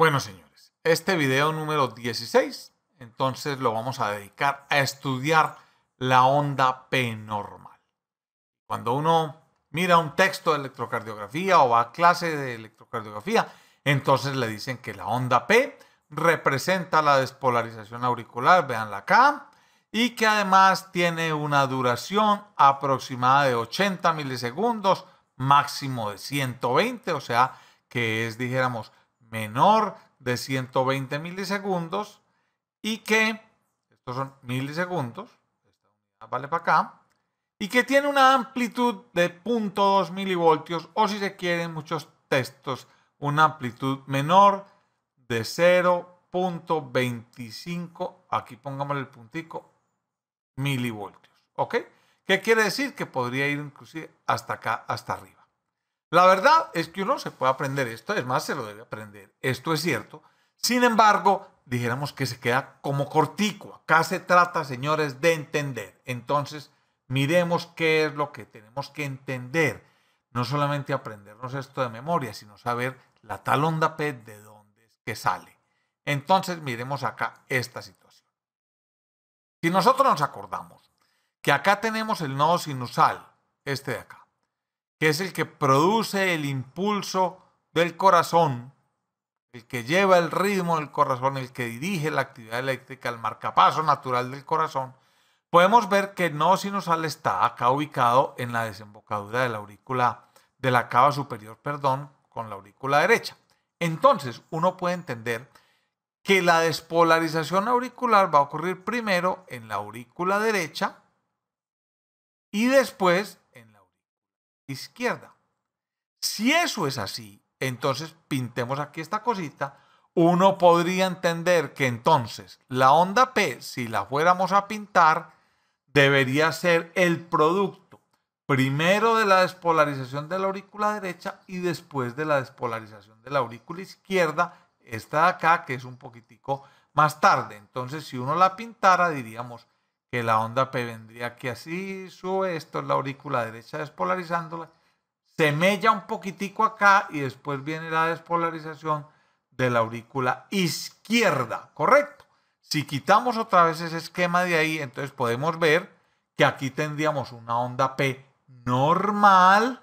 Bueno, señores, este video número 16, entonces lo vamos a dedicar a estudiar la onda P normal. Cuando uno mira un texto de electrocardiografía o va a clase de electrocardiografía, entonces le dicen que la onda P representa la despolarización auricular, véanla acá, y que además tiene una duración aproximada de 80 milisegundos, máximo de 120, o sea, que es, dijéramos, menor de 120 milisegundos y que, estos son milisegundos, esta unidad vale para acá, y que tiene una amplitud de 0.2 milivoltios o si se quiere en muchos textos una amplitud menor de 0.25, aquí pongámosle el puntico, milivoltios, ¿ok? ¿Qué quiere decir? Que podría ir inclusive hasta acá, hasta arriba. La verdad es que uno se puede aprender esto, es más, se lo debe aprender, esto es cierto. Sin embargo, dijéramos que se queda como cortico. Acá se trata, señores, de entender. Entonces, miremos qué es lo que tenemos que entender. No solamente aprendernos esto de memoria, sino saber la tal onda P de dónde es que sale. Entonces, miremos acá esta situación. Si nosotros nos acordamos que acá tenemos el nodo sinusal, este de acá, que es el que produce el impulso del corazón, el que lleva el ritmo del corazón, el que dirige la actividad eléctrica, el marcapaso natural del corazón, podemos ver que el nodo sinusal está acá ubicado en la desembocadura de la aurícula, de la cava superior, perdón, con la aurícula derecha. Entonces, uno puede entender que la despolarización auricular va a ocurrir primero en la aurícula derecha y después izquierda. Si eso es así, entonces pintemos aquí esta cosita, uno podría entender que entonces la onda P, si la fuéramos a pintar, debería ser el producto primero de la despolarización de la aurícula derecha y después de la despolarización de la aurícula izquierda, esta de acá que es un poquitico más tarde. Entonces si uno la pintara diríamos que la onda P vendría aquí así, sube, esto es la aurícula derecha despolarizándola, se mella un poquitico acá y después viene la despolarización de la aurícula izquierda, ¿correcto? Si quitamos otra vez ese esquema de ahí, entonces podemos ver que aquí tendríamos una onda P normal,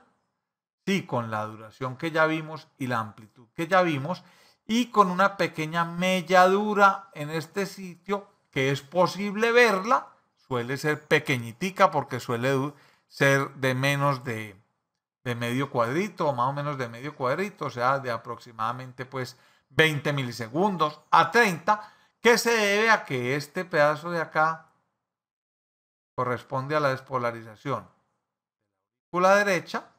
sí, con la duración que ya vimos y la amplitud que ya vimos, y con una pequeña melladura en este sitio que es posible verla, suele ser pequeñitica porque suele ser de menos de medio cuadrito, más o menos de medio cuadrito, o sea, de aproximadamente pues 20 milisegundos a 30, que se debe a que este pedazo de acá corresponde a la despolarización de la aurícula derecha,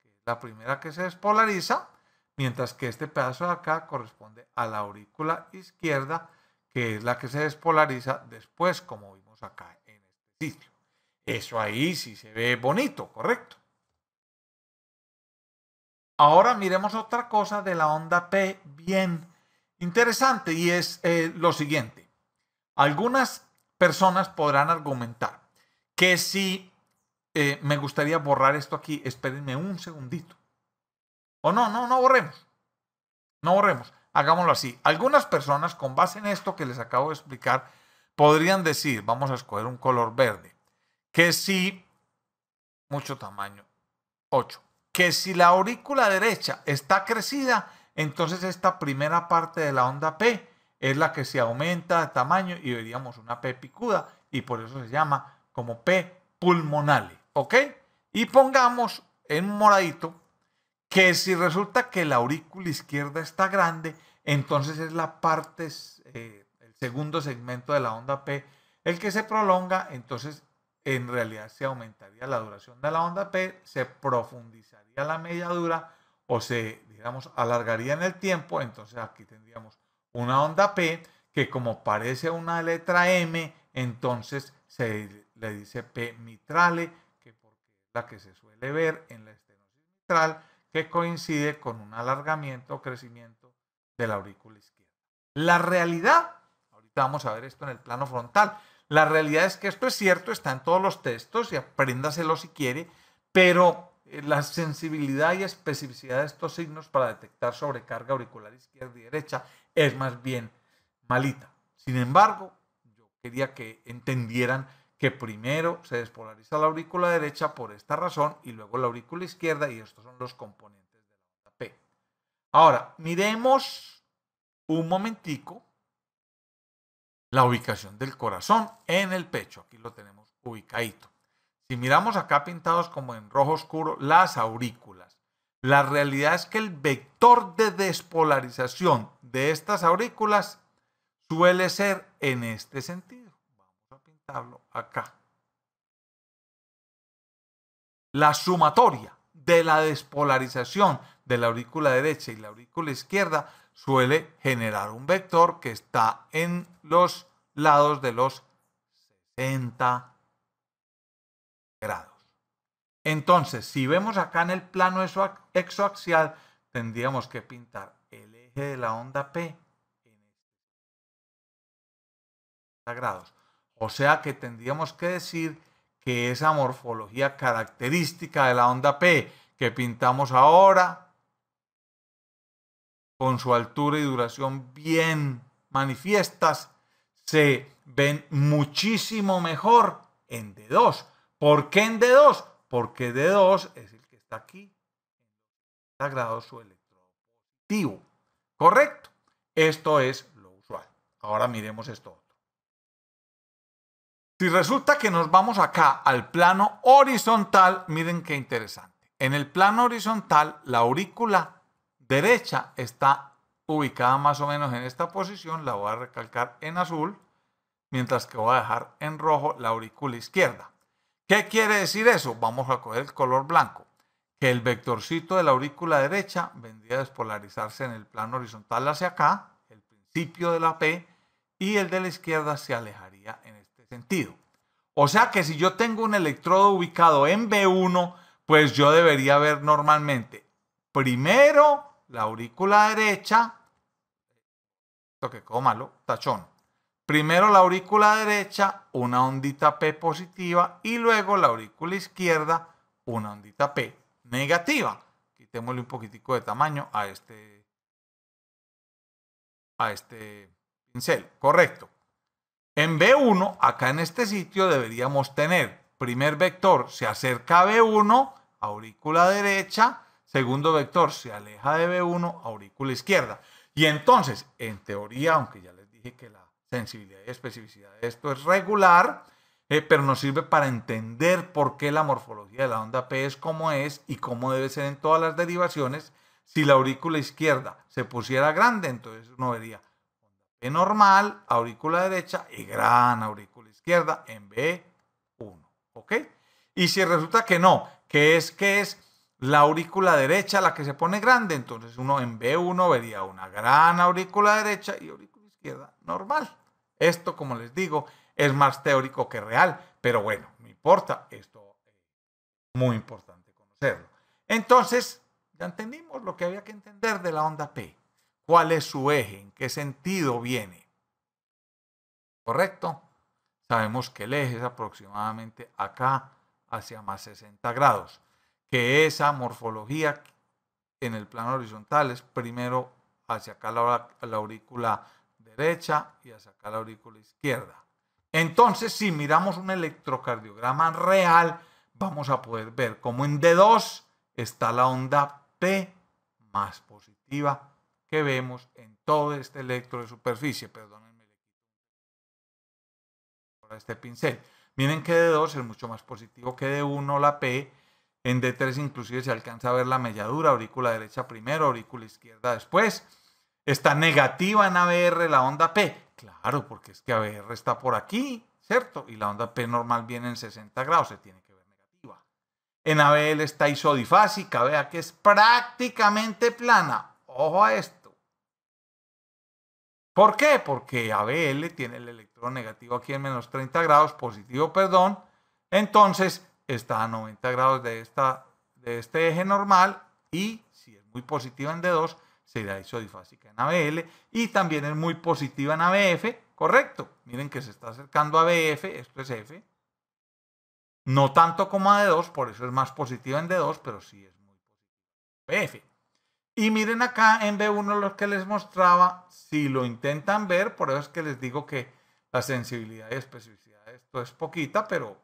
que es la primera que se despolariza, mientras que este pedazo de acá corresponde a la aurícula izquierda, que es la que se despolariza después, como vimos acá en este sitio. Eso ahí sí se ve bonito, ¿correcto? Ahora miremos otra cosa de la onda P bien interesante y es lo siguiente. Algunas personas podrán argumentar que si me gustaría borrar esto aquí, espérenme un segundito. O no borremos. No borremos. Hagámoslo así. Algunas personas, con base en esto que les acabo de explicar, podrían decir, vamos a escoger un color verde, que si, mucho tamaño, 8, que si la aurícula derecha está crecida, entonces esta primera parte de la onda P es la que se aumenta de tamaño y veríamos una P picuda y por eso se llama como P pulmonale, ¿ok? Y pongamos en moradito que si resulta que la aurícula izquierda está grande, entonces es la parte, el segundo segmento de la onda P, el que se prolonga, entonces en realidad se aumentaría la duración de la onda P, se profundizaría la melladura o se, digamos, alargaría en el tiempo, entonces aquí tendríamos una onda P que como parece una letra M, entonces se le dice P mitrale, que porque es la que se suele ver en la estenosis mitral, que coincide con un alargamiento o crecimiento de la aurícula izquierda. La realidad, ahorita vamos a ver esto en el plano frontal, la realidad es que esto es cierto, está en todos los textos y apréndaselo si quiere, pero la sensibilidad y especificidad de estos signos para detectar sobrecarga auricular izquierda y derecha es más bien malita. Sin embargo, yo quería que entendieran que primero se despolariza la aurícula derecha por esta razón y luego la aurícula izquierda, y estos son los componentes de la onda P. Ahora, miremos un momentico la ubicación del corazón en el pecho. Aquí lo tenemos ubicadito. Si miramos acá pintados como en rojo oscuro las aurículas, la realidad es que el vector de despolarización de estas aurículas suele ser en este sentido. Vamos a pintarlo acá. La sumatoria de la despolarización de la aurícula derecha y la aurícula izquierda suele generar un vector que está en los lados de los 60 grados. Entonces, si vemos acá en el plano exoaxial, tendríamos que pintar el eje de la onda P en 60 grados. O sea que tendríamos que decir que esa morfología característica de la onda P que pintamos ahora, con su altura y duración bien manifiestas, se ven muchísimo mejor en D2. ¿Por qué en D2? Porque D2 es el que está aquí, está grado su electrodo positivo. ¿Correcto? Esto es lo usual. Ahora miremos esto otro. Si resulta que nos vamos acá al plano horizontal, miren qué interesante. En el plano horizontal, la aurícula derecha está ubicada más o menos en esta posición, la voy a recalcar en azul, mientras que voy a dejar en rojo la aurícula izquierda. ¿Qué quiere decir eso? Vamos a coger el color blanco. Que el vectorcito de la aurícula derecha vendría a despolarizarse en el plano horizontal hacia acá, el principio de la P, y el de la izquierda se alejaría en este sentido. O sea que si yo tengo un electrodo ubicado en B1, pues yo debería ver normalmente primero la aurícula derecha, esto que quedó malo, tachón. Primero la aurícula derecha, una ondita P positiva, y luego la aurícula izquierda, una ondita P negativa. Quitémosle un poquitico de tamaño a este pincel, correcto. En B1, acá en este sitio deberíamos tener primer vector se acerca a B1, aurícula derecha, segundo vector se aleja de B1, aurícula izquierda. Y entonces, en teoría, aunque ya les dije que la sensibilidad y especificidad, esto es regular, pero nos sirve para entender por qué la morfología de la onda P es como es y cómo debe ser en todas las derivaciones. Si la aurícula izquierda se pusiera grande, entonces uno vería P normal, aurícula derecha y gran aurícula izquierda en B1, ¿ok? Y si resulta que no, que es la aurícula derecha la que se pone grande, entonces uno en B1 vería una gran aurícula derecha y aurícula izquierda normal. Esto, como les digo, es más teórico que real, pero bueno, no importa, esto es muy importante conocerlo. Entonces, ya entendimos lo que había que entender de la onda P. ¿Cuál es su eje? ¿En qué sentido viene? ¿Correcto? Sabemos que el eje es aproximadamente acá, hacia más 60 grados. Que esa morfología en el plano horizontal es primero hacia acá la aurícula derecha y a sacar la aurícula izquierda. Entonces, si miramos un electrocardiograma real, vamos a poder ver cómo en D2 está la onda P más positiva que vemos en todo este electro de superficie. Perdónenme, este pincel. Miren que D2 es mucho más positivo que D1 la P. En D3 inclusive se alcanza a ver la melladura, aurícula derecha primero, aurícula izquierda después. Está negativa en ABR la onda P. Claro, porque es que ABR está por aquí, ¿cierto? Y la onda P normal viene en 60 grados, se tiene que ver negativa. En ABL está isodifásica, vea que es prácticamente plana. Ojo a esto. ¿Por qué? Porque ABL tiene el electrón negativo aquí en menos 30 grados, positivo, perdón. Entonces, está a 90 grados de este eje normal y, si es muy positiva en D2, será isodifásica en ABL y también es muy positiva en ABF, correcto. Miren que se está acercando a ABF, esto es F. No tanto como a D2, por eso es más positiva en D2, pero sí es muy positiva en ABF. Y miren acá en B1 los que les mostraba, si lo intentan ver, por eso es que les digo que la sensibilidad y especificidad de esto es poquita, pero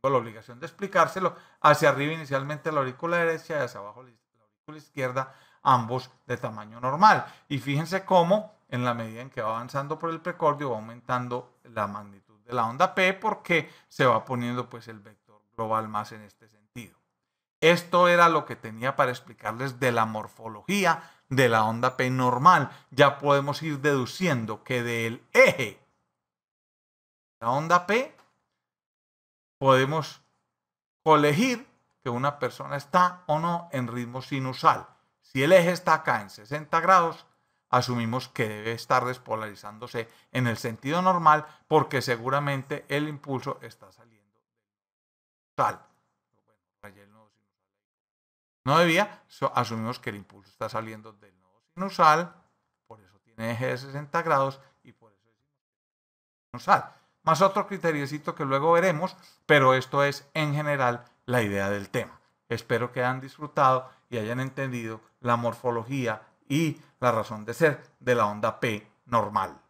tengo la obligación de explicárselo. Hacia arriba inicialmente la aurícula derecha y hacia abajo la aurícula izquierda, ambos de tamaño normal. Y fíjense cómo en la medida en que va avanzando por el precordio va aumentando la magnitud de la onda P, porque se va poniendo pues el vector global más en este sentido. Esto era lo que tenía para explicarles de la morfología de la onda P normal. Ya podemos ir deduciendo que del eje de la onda P podemos colegir que una persona está o no en ritmo sinusal. Si el eje está acá en 60 grados, asumimos que debe estar despolarizándose en el sentido normal porque seguramente el impulso está saliendo sinusal. No debía, asumimos que el impulso está saliendo del nodo sinusal, por eso tiene eje de 60 grados y por eso es sinusal. Más otro criteriecito que luego veremos, pero esto es en general la idea del tema. Espero que hayan disfrutado y hayan entendido la morfología y la razón de ser de la onda P normal.